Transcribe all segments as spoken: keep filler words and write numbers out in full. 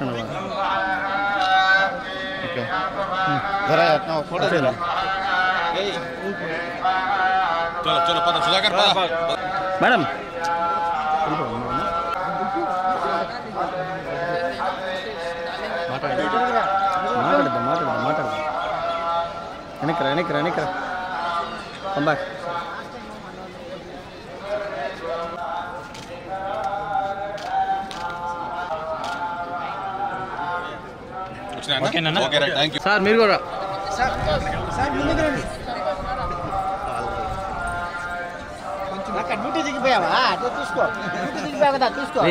Madam come back. Okay, Nana. Okay, right. Thank you. Sir, Mirgora. Sir, sir, Mirgora. Hey, I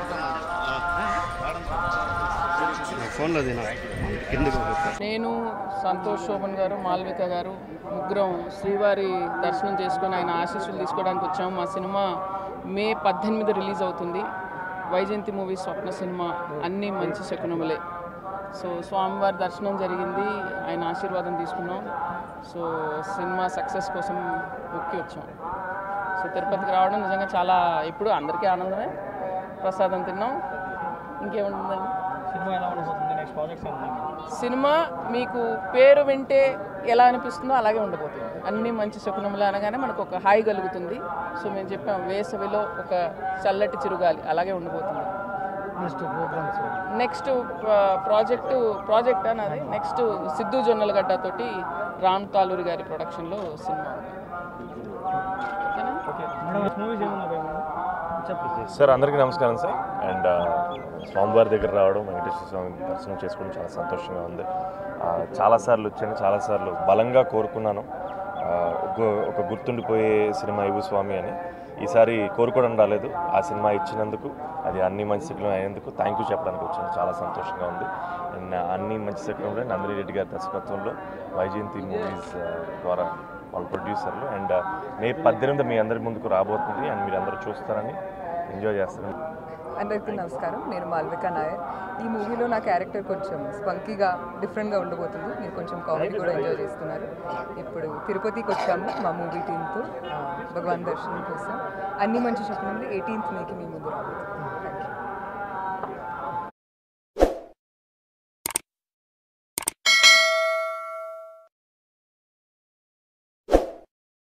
Nenu, Santosh Shobhan garu, Malvika garu, Mukhrao, Srivari, Darshanam Chesukoni, Ayana Aashisulu Teesukodaniki Vacham, Maa cinema May eighteenth release avutundi. Vaijayanti movie Swapna cinema, Anni Manchi Shakunale. So Swamivari Darshanam jarigindi, Ayana Aashirvadam teesukunnam. So cinema success kosam bukki vacham. So Tirupatiki raavadam nijanga chaala ippudu andariki aanandame. Prasadam tinnam. Inke untundandi. Cinema ela undabotundi next project anna. Cinema, Miku, Pero Vinte, Elana Pistuna, Alagon, Anni Manchi Shakunale, Manakoka, High Galutundi, so in Japan, Vesavilo, Salat Chirugali, Alagon. Next to programs. Next to project to project another, next to Siddhu Journal Gata toti, Ram Talurigari production low cinema. Sir, Andriki Namaskaram sir, and Swamivari Daggara Ravadam, Venkateswara Swami Darshanam Chesukovadan chaala santoshanga undi. Chaala saarlu vachanu, chaala saarlu balanga korukunnanu. Oka gurtundipoye cinema Ivu Swami ani. Eesari korukodam raaledu. Aa cinema ichinanduku, adi Anni Manchi Shakunale ayinanduku thank you cheppadaniki vachanu. Chaala santoshanga undi. And Anni Manchi Shakunale Nandini Reddy garu darshakatvanlo Vaijayanti movies dwara all producer and May eighteenth mee andari munduku raabotundi and meer andaru choostarani enjoy chestunnam. Andariki namaskaram, nenu Malvika Nair. Ee movie lo na character koncham spunky ga different ga undabotundi. Meer koncham comedy kuda enjoy chestunnaru. Ippudu Tirupati ki vachamu ma movie team tho Bhagwan darshanam kosam Anni Manchi Shakunale eighteenth May ki mee mundu raabotundi. Thank you.